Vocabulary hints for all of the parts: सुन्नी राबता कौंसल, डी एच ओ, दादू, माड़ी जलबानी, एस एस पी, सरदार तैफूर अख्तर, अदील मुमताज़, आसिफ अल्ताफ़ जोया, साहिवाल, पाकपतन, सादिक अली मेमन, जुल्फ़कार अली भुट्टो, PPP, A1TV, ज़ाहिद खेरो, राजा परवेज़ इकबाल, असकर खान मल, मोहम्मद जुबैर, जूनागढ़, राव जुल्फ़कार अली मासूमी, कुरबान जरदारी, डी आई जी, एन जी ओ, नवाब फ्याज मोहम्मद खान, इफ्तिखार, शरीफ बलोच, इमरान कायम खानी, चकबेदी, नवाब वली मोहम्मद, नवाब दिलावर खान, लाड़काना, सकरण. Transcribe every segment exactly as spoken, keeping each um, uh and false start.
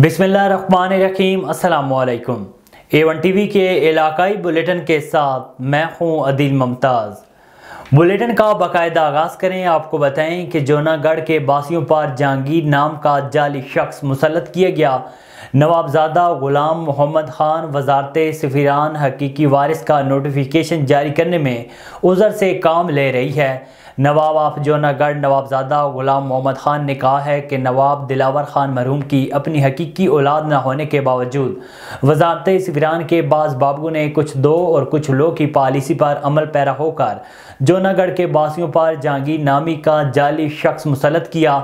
बिस्मिल्लाहिर्रहमानिर्रहीम, अस्सलामुअलैकुम। ए one T V के इलाकाई बुलेटिन के साथ मैं हूँ अदील मुमताज़। बुलेटिन का बाकायदा आगाज़ करें। आपको बताएं कि जूनागढ़ के बासियों पर जहांगीर नाम का जाली शख्स मुसल्लत किया गया। नवाबजादा गुलाम मोहम्मद खान वजारत सफ़ीरान हकीकी वारिस का नोटिफिकेशन जारी करने में उज़र से काम ले रही है। नवाब ऑफ जूनागढ़ नवाबजादा गुलाम मोहम्मद खान ने कहा है कि नवाब दिलावर खान मरहूम की अपनी हकीकी औलाद न होने के बावजूद वजारत सफ़ीरान के बास बाबू ने कुछ दो और कुछ लो की पॉलिसी पर अमल पैरा होकर जूनागढ़ के बासियों पर जहांगीर नामी का जाली शख्स मुसल्लत किया।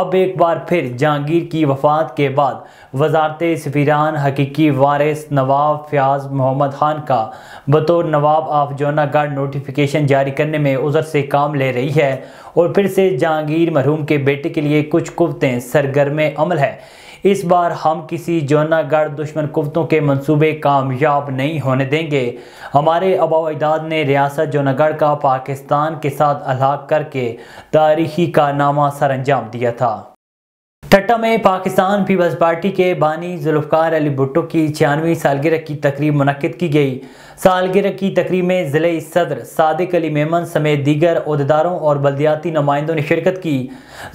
अब एक बार फिर जहांगीर की वफात के बाद वजारत सफ़ीरान हकीकी वारिस नवाब फ्याज मोहम्मद खान का बतौर नवाब ऑफ जूनागढ़ नोटिफिकेशन जारी करने में उज़र से काम ले रही है और फिर से जहांगीर मरहूम के बेटे के लिए कुछ कुव्वतें सरगर्मे अमल है। इस बार हम किसी जूनागढ़ दुश्मन कुव्वतों के मंसूबे कामयाब नहीं होने देंगे। हमारे आबा व अजदाद ने रियासत जूनागढ़ का पाकिस्तान के साथ अलहाक़ करके तारीखी कारनामा सरअंजाम दिया था। थट्टा में पाकिस्तान पीपल्स पार्टी के बानी जुल्फ़कार अली भुट्टो की छियानवीं सालगिरह की तकरीब मुनक़िद की गई। सालगिरह की तकरीब में ज़िले सदर सादिक अली मेमन समेत दीगर अहदेदारों और बल्दियाती नुमाइंदों ने शिरकत की।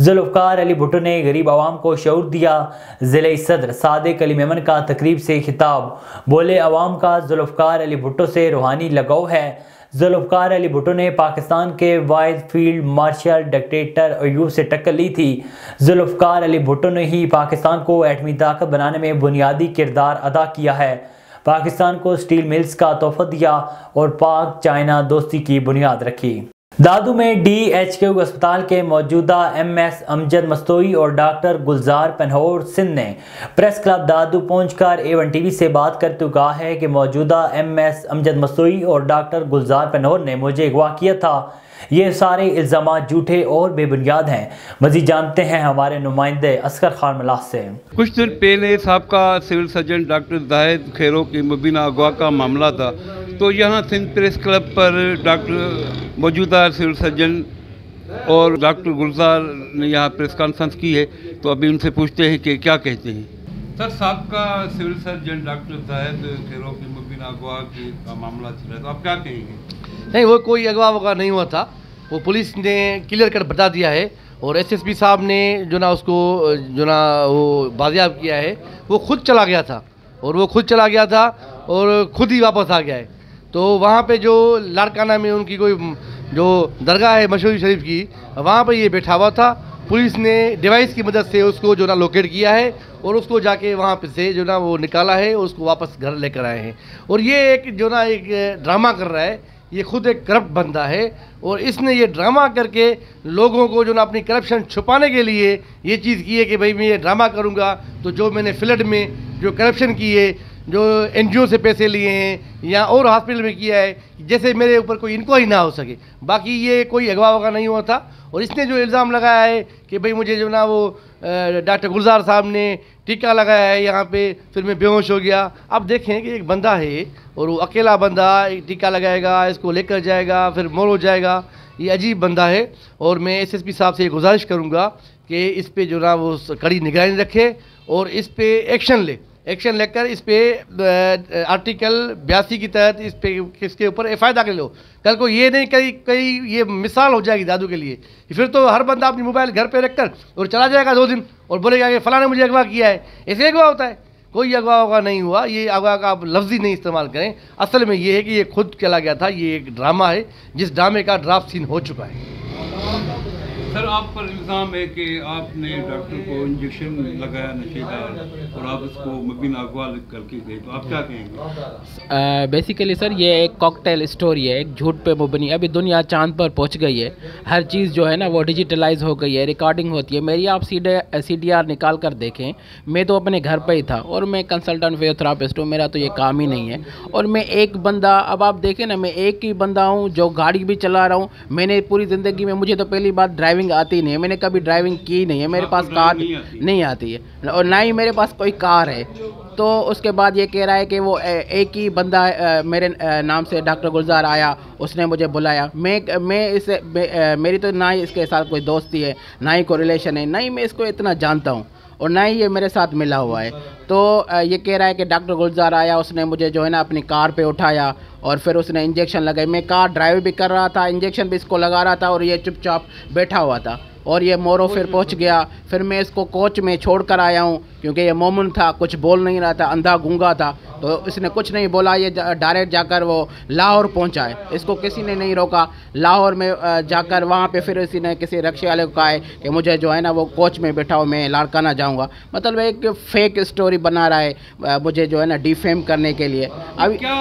जुल्फ़कार अली भुट्टो ने गरीब आवाम को शऊर दिया। ज़िले सदर सादिक अली मेमन का तकरीब से खिताब, बोले आवाम का जुल्फ़कार अली भुट्टो से रूहानी लगाव है। जुल्फ़कार अली भुट्टो ने पाकिस्तान के vice field marshal dictator Ayub से टक्कर ली थी। जुल्फ़कार अली भुट्टो ने ही पाकिस्तान को एटमी ताकत बनाने में बुनियादी किरदार अदा किया है। पाकिस्तान को स्टील मिल्स का तोहफा दिया और पाक चाइना दोस्ती की बुनियाद रखी। दादू में डी एच के अस्पताल के मौजूदा एम एस अमजद मस्तोई और डॉक्टर गुलजार पन्हहोर सिंध ने प्रेस क्लब दादू पहुंचकर ए वन टी वी से बात करते हुए कहा है कि मौजूदा एम एस अमजद मस्तोई और डॉक्टर गुलजार पन्हहोर ने मुझे अगवा किया था। ये सारे इल्ज़ाम झूठे और बेबुनियाद हैं। मज़ीद जानते हैं हमारे नुमाइंदे असकर खान मल से। कुछ दिन पहले सबका सिविल सर्जन डॉक्टर ज़ाहिद खेरो की मुबीना अगवा का मामला था, तो यहाँ सिंध प्रेस क्लब पर डॉक्टर मौजूदा सिविल सर्जन और डॉक्टर गुलजार ने यहाँ प्रेस कॉन्फ्रेंस की है, तो अभी उनसे पूछते हैं कि क्या कहते हैं। सर, साबका सिविल सर्जन डॉक्टर ज़ाहिद खेरो की मुबीना अगवा का मामला चल रहा है, तो आप क्या कहेंगे? नहीं, वो कोई अगवा वगवा नहीं हुआ था, वो पुलिस ने क्लियर कर बता दिया है और एस एस पी साहब ने जो ना उसको जो ना वो बाजियाब किया है। वो खुद चला गया था और वो खुद चला गया था और खुद ही वापस आ गया है। तो वहाँ पे जो लाड़काना में उनकी कोई जो दरगाह है मशहूर शरीफ की, वहाँ पे ये बैठा हुआ था। पुलिस ने डिवाइस की मदद से उसको जो ना लोकेट किया है और उसको जाके वहाँ पे से जो ना वो निकाला है, उसको वापस घर लेकर आए हैं। और ये एक जो ना एक ड्रामा कर रहा है, ये खुद एक करप्ट बंदा है और इसने ये ड्रामा करके लोगों को जो ना अपनी करप्शन छुपाने के लिए ये चीज़ की है कि भाई मैं ये ड्रामा करूँगा, तो जो मैंने फ्लड में जो करप्शन की है, जो एन जी ओ से पैसे लिए हैं या और हॉस्पिटल में किया है, जैसे मेरे ऊपर कोई इंक्वायरी ना हो सके। बाकी ये कोई अगवा वगवा नहीं हुआ था। और इसने जो इल्ज़ाम लगाया है कि भाई मुझे जो ना वो डॉक्टर गुलजार साहब ने टीका लगाया है यहाँ पे, फिर मैं बेहोश हो गया। अब देखें कि एक बंदा है और वो अकेला बंदा एक टीका लगाएगा, इसको लेकर जाएगा, फिर मोर हो जाएगा। ये अजीब बंदा है और मैं एस एस पी साहब से ये गुजारिश करूँगा कि इस पर जो ना वो कड़ी निगरानी रखे और इस पर एक्शन ले एक्शन लेकर इस पर आर्टिकल बयासी के तहत इस पे किसके ऊपर एफ आई दाखिल हो। कल को ये नहीं कहीं कहीं ये मिसाल हो जाएगी दादू के लिए। फिर तो हर बंदा अपनी मोबाइल घर पे रखकर और चला जाएगा दो दिन और बोलेगा कि फ़लाँ ने मुझे अगवा किया है। ऐसे अगवा होता है? कोई अगवा वगवा नहीं हुआ। ये अगवा का आप लफ्ज़ ही नहीं इस्तेमाल करें। असल में ये है कि ये खुद चला गया था। ये एक ड्रामा है जिस ड्रामे का ड्राफ्ट सीन हो चुका है। सर, आप पर इल्ज़ाम है कि आपने डॉक्टर को इंजेक्शन लगाया नशेदार और आप उसको मुबीना अगवा करके गए, तो आप क्या कहेंगे? बेसिकली सर, ये एक कॉकटेल स्टोरी है, एक झूठ पे मुबनी। अभी दुनिया चांद पर पहुंच गई है, हर चीज़ जो है ना वो डिजिटलाइज हो गई है, रिकॉर्डिंग होती है मेरी। आप सीडे सी डी आर निकाल कर देखें। मैं तो अपने घर पर ही था और मैं कंसल्टेंट फिजियोथेरापिस्ट हूँ, मेरा तो ये काम ही नहीं है। और मैं एक बंदा, अब आप देखें ना, मैं एक ही बंदा हूँ जो गाड़ी भी चला रहा हूँ। मैंने पूरी ज़िंदगी में, मुझे तो पहली बार ड्राइविंग आती नहीं है, मैंने कभी ड्राइविंग की नहीं है, मेरे पास कार नहीं आती, नहीं आती है और ना ही मेरे पास कोई कार है। तो उसके बाद ये कह रहा है कि वो एक ही बंदा मेरे नाम से डॉक्टर गुलजार आया, उसने मुझे बुलाया। मैं मैं इसे मेरी तो ना ही इसके साथ कोई दोस्ती है, ना ही कोई रिलेशन है, ना ही मैं इसको इतना जानता हूँ। और ना ही ये मेरे साथ मिला हुआ है। तो ये कह रहा है कि डॉक्टर गुलजार आया, उसने मुझे जो है ना अपनी कार पे उठाया और फिर उसने इंजेक्शन लगाई। मैं कार ड्राइव भी कर रहा था, इंजेक्शन भी इसको लगा रहा था और ये चुपचाप बैठा हुआ था। और ये मोरो फिर पहुंच गया, फिर मैं इसको कोच में छोड़ कर आया हूँ क्योंकि ये मोमन था, कुछ बोल नहीं रहा था, अंधा गूंगा था, तो इसने कुछ नहीं बोला। ये डायरेक्ट जाकर वो लाहौर पहुँचा है, इसको किसी ने नहीं रोका। लाहौर में जाकर वहाँ पे फिर इसी ने किसी रिक्शे वाले को कहा है कि मुझे जो है ना वो कोच में बैठाओ, मैं लाड़काना जाऊँगा। मतलब एक फेक स्टोरी बना रहा है मुझे जो है ना डिफेम करने के लिए। अब क्या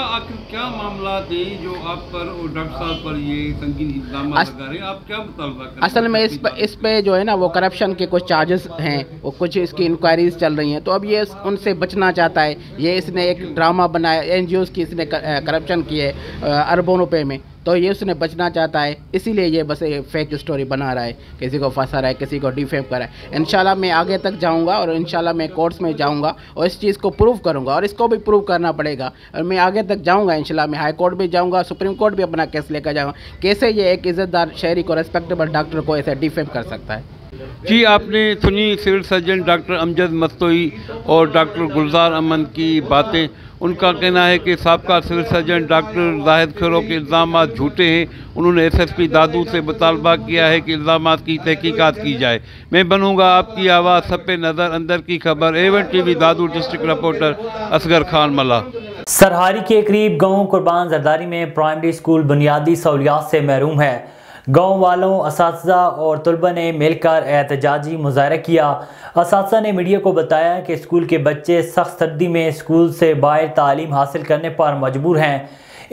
क्या मामला थे जो आप पर और डॉक्टर साहब पर ये संगीन इल्जाम लगा रहे हैं? आप क्या मुतालबा कर रहे हैं? असल में इस पर इस पर जो है ना वो करप्शन के कुछ चार्जेस हैं, वो कुछ इसकी इंक्वायरीज चल रही हैं, तो अब ये उनसे बचना चाहता है। ये इसने एक ड्रामा बनाया, एनजीओज़ की इसने करप्शन की है अरबों रुपए में, तो ये उसने बचना चाहता है, इसीलिए ये बस फेक स्टोरी बना रहा है, किसी को फंसा रहा है, किसी को डिफेम कर रहा है। इंशाल्लाह मैं आगे तक जाऊंगा और इंशाल्लाह मैं कोर्ट्स में जाऊंगा और इस चीज़ को प्रूव करूंगा और इसको भी प्रूव करना पड़ेगा। और मैं आगे तक जाऊंगा इंशाल्लाह, मैं हाई कोर्ट भी जाऊंगा, सुप्रीम कोर्ट भी अपना केस लेकर जाऊँगा, कैसे ये एक इज़्ज़तदार शहरी को, रेस्पेक्टेबल डॉक्टर को ऐसे डिफेम कर सकता है। जी आपने सुनी civil surgeon doctor Amjad Mastoi और डॉक्टर गुलजार अमन की बातें। उनका कहना है कि साबका सिविल सर्जन डॉक्टर ज़ाहिद खेरो के इल्ज़ाम झूठे हैं। उन्होंने एसएसपी दादू से मुतालबा किया है कि इल्ज़ाम की तहकीकात की जाए। मैं बनूंगा आपकी आवाज़, सब पे नज़र, अंदर की खबर। A one T V दादू, district reporter असकर खान मल। सरहारी के करीब गाँव कुरबान जरदारी में प्राइमरी स्कूल बुनियादी सहूलियात से महरूम है। गाँव वालों, असातिज़ा और तलबा ने मिलकर एहतजाजी मुजाहरा किया। असातिज़ा ने मीडिया को बताया कि स्कूल के बच्चे सख्त सर्दी में स्कूल से बाहर तालीम हासिल करने पर मजबूर हैं।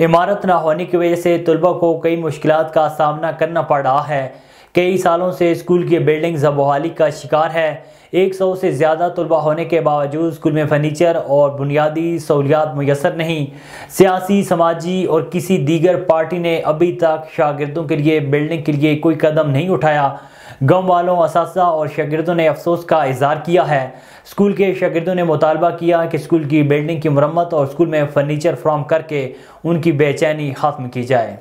इमारत न होने की वजह से तलबा को कई मुश्किलात का सामना करना पड़ रहा है। कई सालों से स्कूल की बिल्डिंग जबोहाली का शिकार है। एक सौ से ज़्यादा तलबा होने के बावजूद स्कूल में फर्नीचर और बुनियादी सहूलियात मुयसर नहीं। सियासी, समाजी और किसी दीगर पार्टी ने अभी तक शागिर्दों के लिए बिल्डिंग के लिए कोई कदम नहीं उठाया। गाँव वालों, असातिज़ा और शागिर्दों ने अफसोस का इजहार किया है। स्कूल के शागिर्दों ने मुतालबा किया कि स्कूल की बिल्डिंग की मरम्मत और स्कूल में फर्नीचर फराहम करके उनकी बेचैनी ख़त्म की जाए।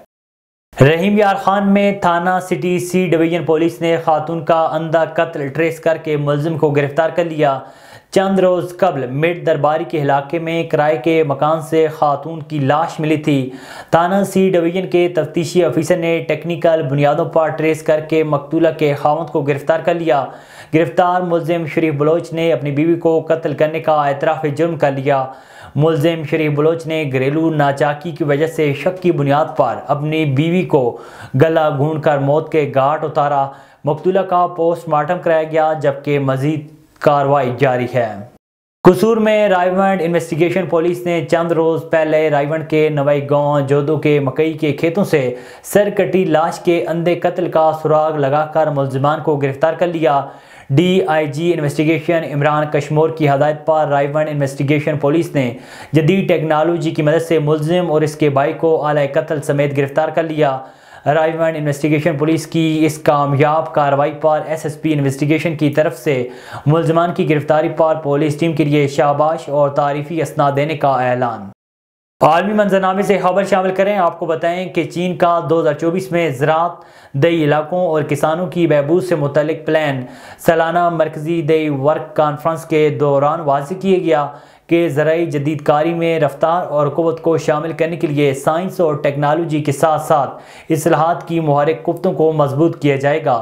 रहीम यार खान में थाना सिटी सी डिवीज़न पुलिस ने खातून का अंधा कत्ल ट्रेस करके मुलजिम को गिरफ्तार कर लिया। चंद रोज़ कबल मेट दरबारी के इलाके में किराए के मकान से खातून की लाश मिली थी। थाना सी डिवीज़न के तफ्तीशी अफिसर ने टेक्निकल बुनियादों पर ट्रेस करके मकतूला के खावंद को गिरफ्तार कर लिया। गिरफ्तार मुलजिम शरीफ बलोच ने अपनी बीवी को कत्ल करने का एतराफ़ जुर्म कर लिया। मुलजिम शरीफ बलोच ने घरेलू नाचाकी की वजह से शक की बुनियाद पर अपनी बीवी को गला घूंट कर मौत के घाट उतारा। मकतूला का पोस्टमार्टम कराया गया जबकि मजीद कार्रवाई जारी है। कसूर में रायवंड इन्वेस्टिगेशन पुलिस ने चंद रोज़ पहले रायवंड के नवाई गांव जोदो के मकई के खेतों से सर कटी लाश के अंधे कत्ल का सुराग लगाकर मुलजिमान को गिरफ्तार कर लिया। डी आई जी investigation Imran Kashmore की हदायत पर रायवंड इन्वेस्टिगेशन पुलिस ने जदीद टेक्नोलॉजी की मदद से मुलजिम और इसके भाई को आला कत्ल समेत गिरफ्तार कर लिया। रायवंड इन्वेस्टिगेशन पुलिस की इस कामयाब कार्रवाई पर एस एस पी इन्वेस्टिगेशन की तरफ से मुलजमान की गिरफ्तारी पर पुलिस टीम के लिए शाबाश और तारीफी असना देने का ऐलान। आलमी मंजरनामे से खबर शामिल करें। आपको बताएं कि चीन का दो हज़ार चौबीस में ज़राअत, दही इलाकों और किसानों की बहबूद से मुतलिक प्लान सालाना मरकजी दही वर्क कॉन्फ्रेंस के दौरान वाज़ेह किया गया के ज़राई जदीदकारी में रफ्तार और क़ुव्वत को शामिल करने के लिए साइंस और टेक्नोलॉजी के साथ साथ इस्लाहात की मुहारिक कुव्वतों को मजबूत किया जाएगा।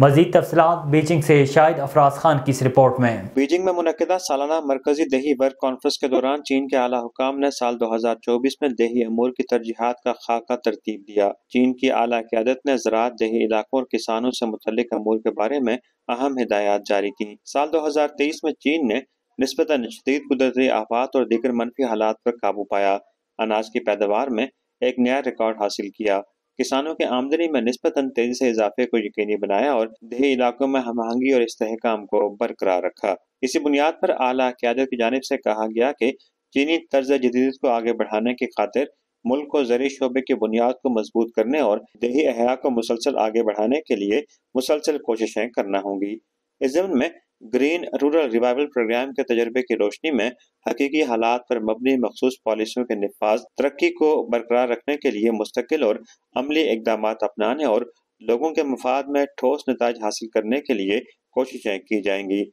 मज़ीद तफ़सीलात बीजिंग से शाहिद अफराज खान की इस रिपोर्ट में। बीजिंग में मुनक़िदा सालाना मरकजी दही वर्क कॉन्फ्रेंस के दौरान चीन के आला हुकाम ने साल दो हज़ार चौबीस में दही अमूर की तरजीहत का खाका तरतीब दिया। चीन की आला क़यादत ने ज़राअत, दही इलाकों और किसानों से मुतल्लिक़ अमूर के बारे में अहम हिदायत जारी की। साल दो हज़ार तेईस में चीन ने निस्बतन शदीद कुदरती आफात और दीगर मनफी हालात पर काबू पाया, अनाज की पैदावार में एक नया रिकॉर्ड हासिल किया, किसानों की आमदनी में निस्बतन तेजी से इजाफे को यकीनी बनाया और देही इलाकों में हमआहंगी और इस्तेहकाम को बरकरार रखा। इसी बुनियाद पर आला क़यादत की जानिब से कहा गया कि चीनी तर्ज जदीद को आगे बढ़ाने की खातिर मुल्क को ज़री शोबे की बुनियाद को मजबूत करने और देही अहया को मुसलसल आगे बढ़ाने के लिए मुसलसल कोशिशें करना होंगी। इस ज़िम्न में ग्रीन रूरल रिवाइवल प्रोग्राम के तजर्बे की रोशनी में हकीकी हालात पर मबनी मखसूस पॉलिसियों के नफाज, तरक्की को बरकरार रखने के लिए मुस्तकिल और अमली इकदाम अपनाने और लोगों के मफाद में ठोस नताज हासिल करने के लिए कोशिशें की जाएंगी।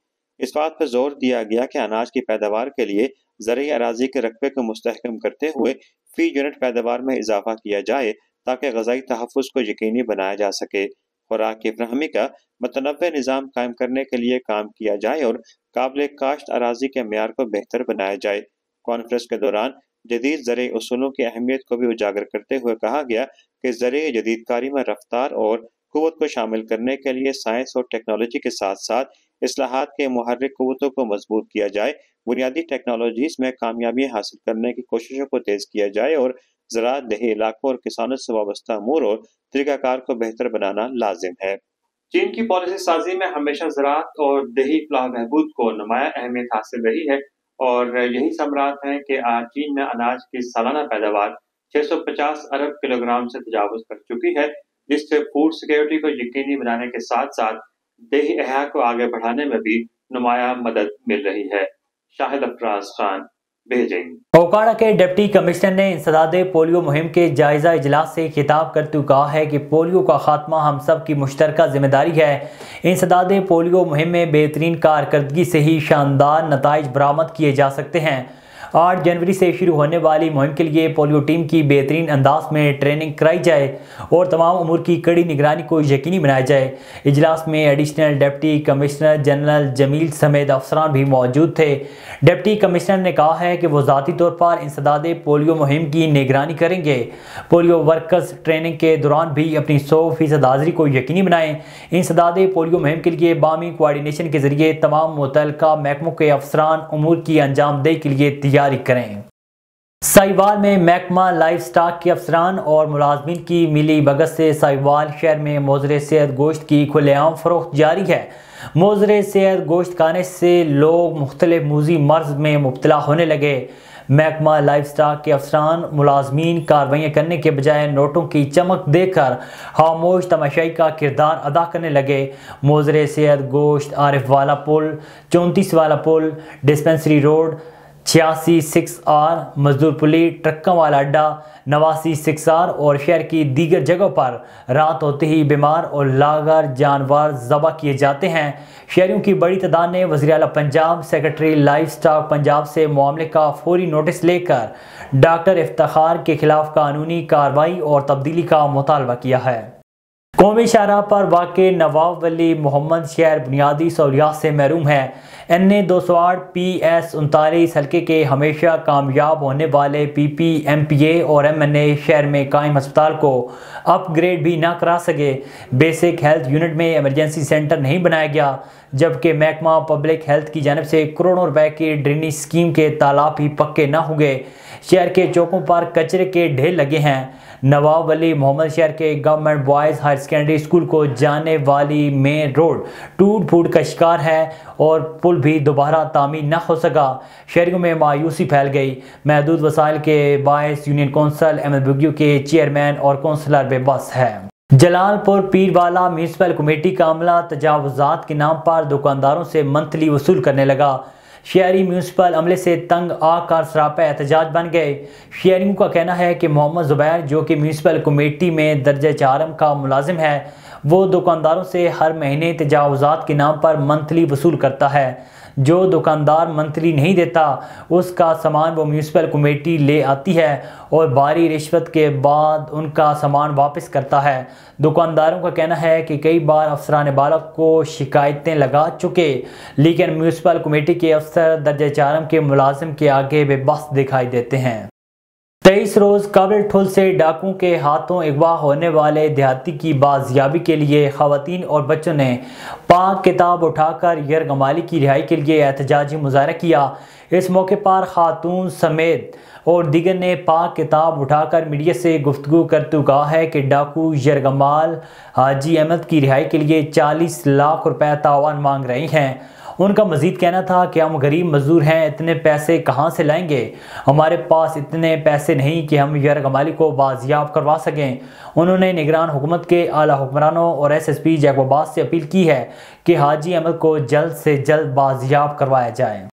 इस बात पर जोर दिया गया कि अनाज की पैदावार के लिए ज़रूरी अराजी के रकबे को मुस्तहकम करते हुए फी यूनिट पैदावार में इजाफा किया जाए ताकि ग़िज़ाई तहफ़्फ़ुज़ को यकीनी बनाया जा सके। खुराक की फराहमी का मतनव्वे निज़ाम कायम करने के लिए काम किया जाए और काबिल काश्त अराजी के म्यार को बेहतर बनाया जाए। कॉन्फ्रेंस के दौरान जदीद ज़रिए उसूलों की अहमियत को भी उजागर करते हुए कहा गया कि ज़रिए जदीदकारी में रफ्तार और कुव्वत को शामिल करने के लिए साइंस और टेक्नोलॉजी के साथ साथ इस्लाहात के मुहर्रिक कुव्वतों को मजबूत किया जाए, बुनियादी टेक्नोलॉजीज में कामयाबी हासिल करने की कोशिशों को तेज़ किया जाए और ज़राअत दही इलाकों और किसानों से वाबस्ता अमूर और तरीकाकार को बेहतर बनाना लाजिम है। चीन की पॉलिसी साजी में हमेशा ज़राअत और दही फलाह बहबूद को नुमाया अहमियत हासिल रही है और यही समरात है कि आज चीन में अनाज की सालाना पैदावार छह सौ पचास अरब किलोग्राम से तजावुज कर चुकी है, जिससे फूड सिक्योरिटी को यकीनी बनाने के साथ साथ देही अहया को आगे बढ़ाने में भी नुमाया मदद मिल रही है। शाहिद अफराज खान, बेजिंग। पोकाड़ा के डिप्टी कमिश्नर ने इंसदाद पोलियो मुहिम के जायजा इजलास से खिताब करते हुए कहा है कि पोलियो का खात्मा हम सब की मुश्तरका जिम्मेदारी है। इंसदाद पोलियो मुहिम में बेहतरीन कारकर्दगी से ही शानदार नताइज बरामद किए जा सकते हैं। आठ जनवरी से शुरू होने वाली मुहिम के लिए पोलियो टीम की बेहतरीन अंदाज में ट्रेनिंग कराई जाए और तमाम उमूर की कड़ी निगरानी को यकीनी बनाया जाए। इजलास में additional deputy commissioner general Jameel समेत अफसरान भी मौजूद थे। डिप्टी कमिश्नर ने कहा है कि वो ज़ाती तौर पर इंसदादे पोलियो मुहिम की निगरानी करेंगे। पोलियो वर्कर्स ट्रेनिंग के दौरान भी अपनी सौ फीसद हाजिरी को यकीनी बनाएँ। इंसदादे पोलियो मुहिम के लिए बामी कोआर्डिनेशन के जरिए तमाम मुतल्लिका महकमों के अफसरान उमूर की अंजामदेही के लिए जारी करें। साहिवाल में महकमा लाइफ स्टॉक के अफसरान और मुलाजमीन की मिली भगत से साहिवाल शहर में मोजरे सेहत गोश्त की खुलेआम फरोख्त जारी है। मोजरे सेहत गोश्त खाने से लोग मुख्तलिफ मूजी मर्ज में मुब्तला होने लगे। महकमा लाइफ स्टॉक के अफसरान मुलाजमीन कार्रवाइयाँ करने के बजाय नोटों की चमक देखकर खामोश तमाशाई का किरदार अदा करने लगे। मोजरे सेहत गोश्त आरिफ वाला पुल, चौंतीस वाला पुल, डिस्पेंसरी रोड, छियासी सिक्स आर, मजदूर पुली, ट्रक्का वाला अड्डा, नवासी सिक्स आर और शहर की दीगर जगहों पर रात होते ही बीमार और लागर जानवर ज़बह किए जाते हैं। शहरियों की बड़ी तादाद ने वज़ीर आला Punjab, secretary life stock Punjab से मामले का फौरी नोटिस लेकर डॉक्टर इफ्तिखार के खिलाफ कानूनी कार्रवाई और तब्दीली का मुतालबा किया है। कौमी शाहराह पर वाक़े नवाब वली मोहम्मद शहर बुनियादी सहूलियात से महरूम है। एन ए दो सौ आठ पी एस उनतालीस हल्के के हमेशा कामयाब होने वाले P P M P A और एम एन ए शहर में कायम अस्पताल को अपग्रेड भी ना करा सके। बेसिक हेल्थ यूनिट में एमरजेंसी सेंटर नहीं बनाया गया, जबकि महकमा पब्लिक हेल्थ की जानब से करोड़ों रुपए की ड्रेनेज स्कीम के तालाब ही पक्के ना हुए। शहर के चौकों पर कचरे के ढेर लगे हैं। नवाब वली मोहम्मद शहर के government boys higher secondary school को जाने वाली मेन रोड टूट फूट का शिकार है और पुल भी दोबारा तामीर न हो सका। शहरियों में मायूसी फैल गई। महदूद वसाइल के बायस यूनियन कौंसल एमएलबीयू के चेयरमैन और कौंसलर बेबस है। जलालपुर पीरवाला म्यूनसिपल कमेटी का अमला तजावुजात के नाम पर दुकानदारों से मंथली वसूल करने लगा। शहरी म्यूनसिपल अमले से तंग आकर सरापा एहतजाज बन गए। शहरियों का कहना है कि मोहम्मद जुबैर जो कि म्यूनसिपल कमेटी में दर्जा चारम का मुलाजिम है, वो दुकानदारों से हर महीने तजावुजात के नाम पर मंथली वसूल करता है। जो दुकानदार मंथली नहीं देता उसका सामान वो म्यूनसिपल कमेटी ले आती है और भारी रिश्वत के बाद उनका सामान वापस करता है। दुकानदारों का कहना है कि कई बार अफसरान बाला को शिकायतें लगा चुके, लेकिन म्यूनसिपल कमेटी के अफसर दर्जे चारम के मुलाजिम के आगे बेबस दिखाई देते हैं। तेईस रोज़ काबिल ठुल से डाकुओं के हाथों अगवा होने वाले देहाती की बाजियाबी के लिए ख़वातीन और बच्चों ने पाक किताब उठाकर यरगमाली की रिहाई के लिए एहतजाजी मुजाहरा किया। इस मौके पर खातून समेत और दीगर ने पाक किताब उठाकर मीडिया से गुफ्तगू करते हुए कहा है कि डाकू यरगमाल हाजी अहमद की रिहाई के लिए चालीस लाख रुपये तावान मांग रहे हैं। उनका मज़ीद कहना था कि हम गरीब मजदूर हैं, इतने पैसे कहाँ से लाएंगे, हमारे पास इतने पैसे नहीं कि हम यरगमाली को बाजियाब करवा सकें। उन्होंने निगरान हुकूमत के आला हुक्मरानों और एस एस पी जैकबाबाद से अपील की है कि हाजी अहमद को जल्द से जल्द बाजियाब करवाया जाए।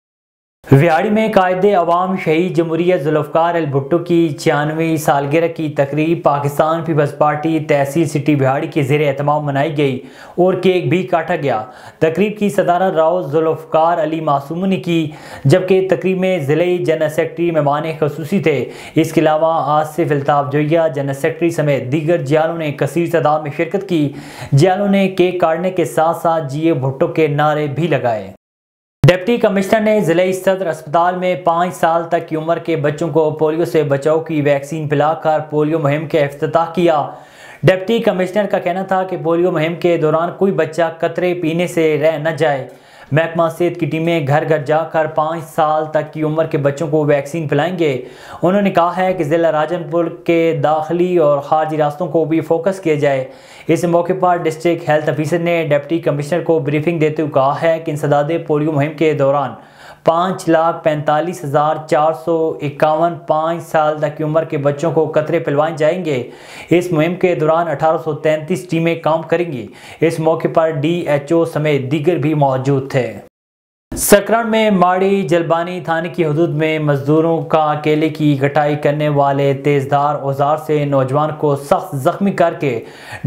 बिहारी में कायदे अवाम शहीद जमहूरियत जुल्फ़कार अली भुट्टो की छियानवीं सालगिरह की तकरीब पाकिस्तान पीपल्स पार्टी तहसील सिटी बिहारी के ज़ेर एहतमाम मनाई गई और केक भी काटा गया। तकरीब की सदारत राव जुल्फ़कार अली मासूमी ने की, जबकि तकरीब में ज़िले जनरल सेक्रेटरी मेहमान खसूसी थे। इसके अलावा आसिफ अल्ताफ़ जोया जनरल सेक्रेटरी समेत दीगर जियालों ने कसीर तादाद में शिरकत की। जियालों ने केक काटने के साथ साथ जिए भुट्टो के नारे भी लगाए। डिप्टी कमिश्नर ने ज़िले सदर अस्पताल में पाँच साल तक की उम्र के बच्चों को पोलियो से बचाव की वैक्सीन पिलाकर पोलियो मुहिम का अफ्ताह किया। डिप्टी कमिश्नर का कहना था कि पोलियो मुहिम के दौरान कोई बच्चा कतरे पीने से रह न जाए। महकमा सेहत की टीमें घर घर जाकर पाँच साल तक की उम्र के बच्चों को वैक्सीन पिलाएंगे। उन्होंने कहा है कि ज़िला राजनपुर के दाखिली और खारजी रास्तों को भी फोकस किया जाए। इस मौके पर डिस्ट्रिक्ट हेल्थ ऑफिसर ने डिप्टी कमिश्नर को ब्रीफिंग देते हुए कहा है कि इंसदादे पोलियो मुहिम के दौरान पाँच लाख पैंतालीस हज़ार चार सौ इक्यावन पाँच साल तक की उम्र के बच्चों को कतरे पिलवाए जाएंगे। इस मुहिम के दौरान अठारह सौ तैंतीस टीमें काम करेंगी। इस मौके पर डी एच ओ समेत दीगर भी मौजूद थे। सकरण में माड़ी जलबानी थाने की हदूद में मजदूरों का केले की कटाई करने वाले तेज़धार औजार से नौजवान को सख्त जख्मी करके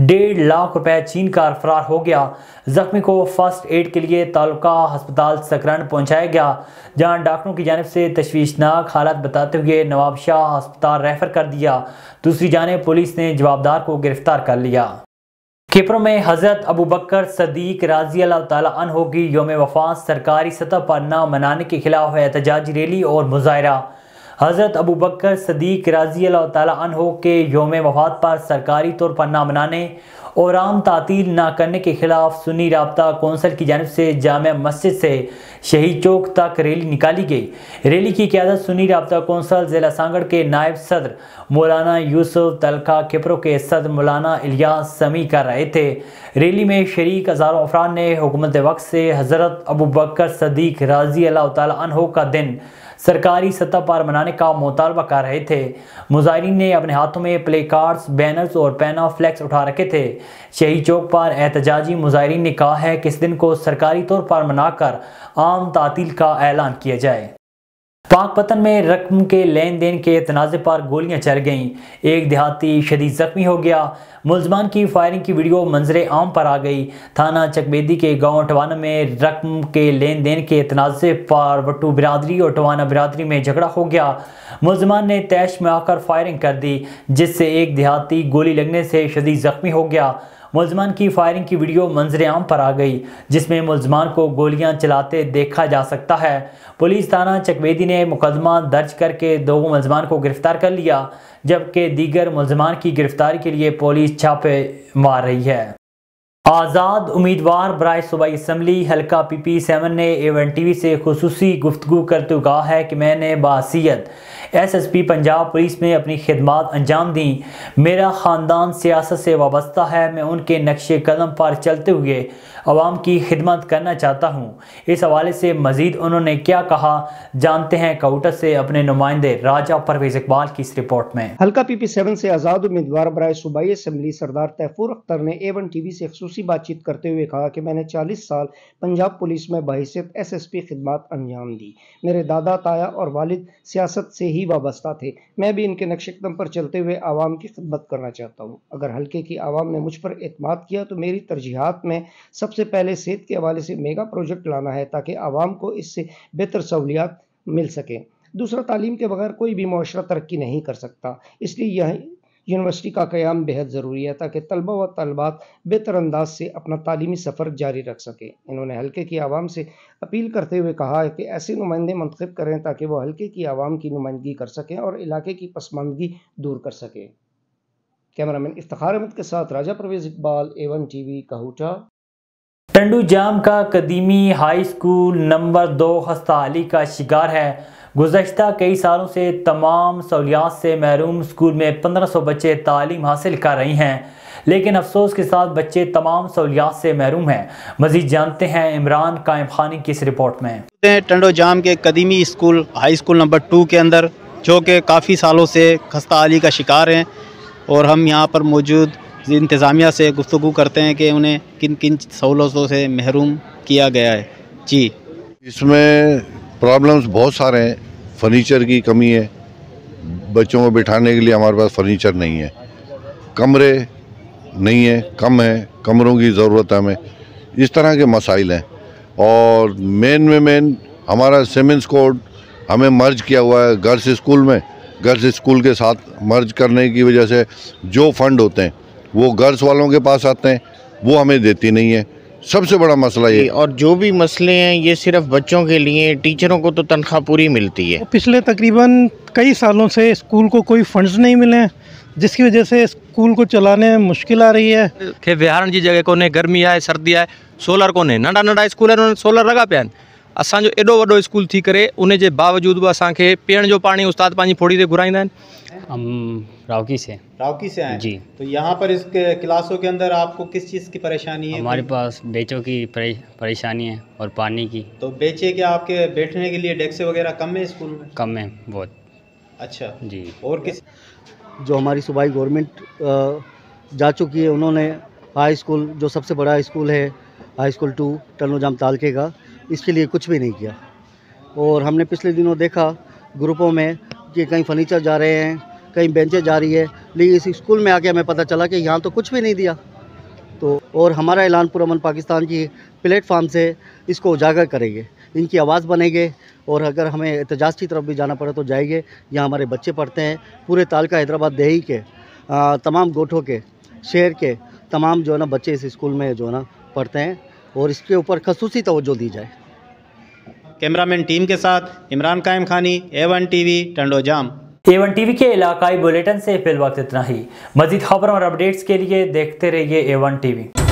डेढ़ लाख रुपए छीन कर फरार हो गया। जख्मी को फर्स्ट एड के लिए तालुका हस्पताल सकरण पहुंचाया गया, जहां डॉक्टरों की जानिब से तशवीशनाक हालत बताते हुए नवाबशाह हस्पताल रेफर कर दिया। दूसरी जानिब पुलिस ने जवाबदार को गिरफ्तार कर लिया। खिपरों में हज़रत अबू बकर सदीक राज़ी अल्लाह ताला अन्हु की योम वफ़ात सरकारी सतह पर ना मनाने के खिलाफ एहतजाजी रैली और मुज़ाहरा। हज़रत अबू बकर सदीक राज़ी अल्लाह ताला अन्हु के योम वफ़ात पर सरकारी तौर पर ना मनाने और आम तातील ना करने के खिलाफ सुन्नी राबता कौंसल की जानिब से जामा मस्जिद से शहीद चौक तक रैली निकाली गई। रैली की क़यादत सुन्नी राबता कौंसल ज़िला सांगड़ के नायब सदर मौलाना यूसुफ तलका खिपरों के सदर मौलाना इलियास समी कर रहे थे। रैली में शरीक हज़ारों अफराद ने हुकूमत वक्त से हज़रत अबू बकर सदीक राज़ी अल्लाह ताला अन्हु का दिन सरकारी सतह पर मनाने का मुतालबा कर रहे थे। मुजाहिरीन ने अपने हाथों में प्ले कार्ड्स, बैनर्स और पैना फ्लैक्स उठा रखे थे। शहीद चौक पर एहतजाजी मुजाहिरीन ने कहा है कि इस दिन को सरकारी तौर पर मनाकर आम तातील का ऐलान किया जाए। पाकपतन में रकम के लेन देन के तनाज़े पर गोलियां चल गईं। एक देहाती शदीद ज़ख्मी हो गया। मुलजमान की फायरिंग की वीडियो मंजर आम पर आ गई। थाना चकबेदी के गांव टवाना में रकम के लेन देन के तनाज़े पर बट्टू बिरादरी और टवाना बिरादरी में झगड़ा हो गया। मुलजमान ने तैश में आकर फायरिंग कर दी, जिससे एक देहाती गोली लगने से शदीद ज़ख्मी हो गया। मुलजमान की फायरिंग की वीडियो मंजर आम पर आ गई, जिसमें मुलजमान को गोलियां चलाते देखा जा सकता है। पुलिस थाना चकबेदी ने मुकदमा दर्ज करके दो मुलजमान को गिरफ्तार कर लिया, जबकि दीगर मुलजमान की गिरफ्तारी के लिए पुलिस छापे मार रही है। आज़ाद उम्मीदवार बराए सूबाई असम्बली हल्का पी पी सेवन ने ए वन टी वी से खुसूसी गुफ्तगू करते हुए कहा है कि मैंने बासियत एस एस पी Punjab police में अपनी खिदमात अंजाम दी। मेरा ख़ानदान सियासत से वाबस्ता है। मैं उनके नक्शे कदम पर चलते हुए आवाम की खिदमत करना चाहता हूँ। इस हवाले से मज़ीद उन्होंने क्या कहा, जानते हैं काउटर से अपने नुमाइंदे राजा परवेज़ इकबाल की इस रिपोर्ट में। हल्का पी पी सेवन से आज़ाद उम्मीदवार बराए सूबाई असम्बली सरदार तैफूर अख्तर ने ए वन टी वी से खुसूसी बातचीत करते हुए कहा कि मैंने चालीस साल पंजाब पुलिस में बहैसियत एस एस पी खिदमत अंजाम दी। मेरे दादा, ताया और वालिद सियासत से ही वाबस्ता थे। मैं भी इनके नक्शेकदम पर चलते हुए आवाम की खिदमत करना चाहता हूँ। अगर हल्के की आवाम ने मुझ पर एतमाद किया तो मेरी तरजीहात में सबसे पहले सेहत के हवाले से मेगा प्रोजेक्ट लाना है, ताकि आवाम को इससे बेहतर सहूलियात मिल सकें। दूसरा, तालीम के बगैर कोई भी माशरा तरक्की नहीं कर सकता, इसलिए यह यूनिवर्सिटी का क़याम बेहद ज़रूरी है, ताकि तलबा व तलबात बेहतर अंदाज से अपना तालीमी सफ़र जारी रख सकें। इन्होंने हल्के की आवाम से अपील करते हुए कहा है कि ऐसे नुमाइंदे मंतखब करें ताकि वह हल्के की आवाम की नुमाइंदगी कर सकें और इलाके की पसमानदगी दूर कर सकें। कैमरामैन इफ्तिखार के साथ राजा परवेज़ इकबाल, A one T V Kahuta. Tando Jam का कदीमी हाई स्कूल नंबर दो हस्ताली का शिकार है। गुज़श्ता कई सालों से तमाम सहूलियात से महरूम स्कूल में पंद्रह सौ बच्चे तालीम हासिल कर रही हैं, लेकिन अफसोस के साथ बच्चे तमाम सहूलियात से महरूम हैं। मज़ीद जानते हैं इमरान कायमखानी की इस रिपोर्ट में। टंडो जाम के कदीमी school high school number two के अंदर, जो कि काफ़ी सालों से खस्ता हाली का शिकार हैं, और हम यहाँ पर मौजूद इंतज़ामिया से गुफ्तगू करते हैं कि उन्हें किन किन सहूलतों से महरूम किया गया है। जी, इसमें प्रॉब्लम्स बहुत सारे हैं। फर्नीचर की कमी है, बच्चों को बिठाने के लिए हमारे पास फर्नीचर नहीं है, कमरे नहीं है, कम है, कमरों की ज़रूरत है हमें। इस तरह के मसाइल हैं। और मेन में मेन हमारा सीमेंस कोड हमें मर्ज किया हुआ है गर्ल्स स्कूल में। गर्ल्स स्कूल के साथ मर्ज करने की वजह से जो फंड होते हैं वो गर्ल्स वालों के पास आते हैं, वो हमें देती नहीं है। सबसे बड़ा मसला ये। और जो भी मसले हैं ये सिर्फ बच्चों के लिए, टीचरों को तो तनख्वाह पूरी मिलती है। पिछले तकरीबन कई सालों से स्कूल को कोई फंड्स नहीं मिले हैं, जिसकी वजह से स्कूल को चलाने में मुश्किल आ रही है। के बिहार जी जगह कोने, गर्मी आए सर्दी आए, सोलर कोने, नंढा नंढा स्कूल उन्होंने सोलर लगा पाया। असांजो एडो वडो स्कूल थी करे उन जे बावजूद भी असांखे पीण जो पानी उस्ताद पानी फोड़ी से घुराइंदा आहिनि। हम रावकी से रावकी से आए जी। तो यहाँ पर इस क्लासों के अंदर आपको किस चीज़ की परेशानी है? हमारे पास बेचों की परे, परेशानी है और पानी की। तो बेचे क्या आपके बैठने के लिए डेस्क वगैरह कम है स्कूल में? कम है बहुत। अच्छा जी। और किस जो हमारी सूबाई गवर्नमेंट जा चुकी है उन्होंने हाई स्कूल जो सबसे बड़ा स्कूल है high school two Tando Jam तालके का, इसके लिए कुछ भी नहीं किया। और हमने पिछले दिनों देखा ग्रुपों में कि कहीं फर्नीचर जा रहे हैं, कहीं बेंचें जा रही है, लेकिन इस स्कूल में आके हमें पता चला कि यहाँ तो कुछ भी नहीं दिया। तो और हमारा ऐलान पुरअमन पाकिस्तान की प्लेटफार्म से इसको उजागर करेंगे, इनकी आवाज़ बनेंगे। और अगर हमें एहतजाज की तरफ भी जाना पड़े तो जाएंगे। यहाँ हमारे बच्चे पढ़ते हैं, पूरे तालका हैदराबाद देही के आ, तमाम गोठों के शहर के तमाम जो है ना बच्चे इस स्कूल में जो है ना पढ़ते हैं, और इसके ऊपर खसूसी तवज्जो दी जाए। कैमरामैन टीम के साथ इमरान कायम खानी, A one T V Tando Jam. A one T V के इलाकाई बुलेटिन से फिलहाल इतना ही। मजीद खबरों और अपडेट्स के लिए देखते रहिए ए वन टी वी।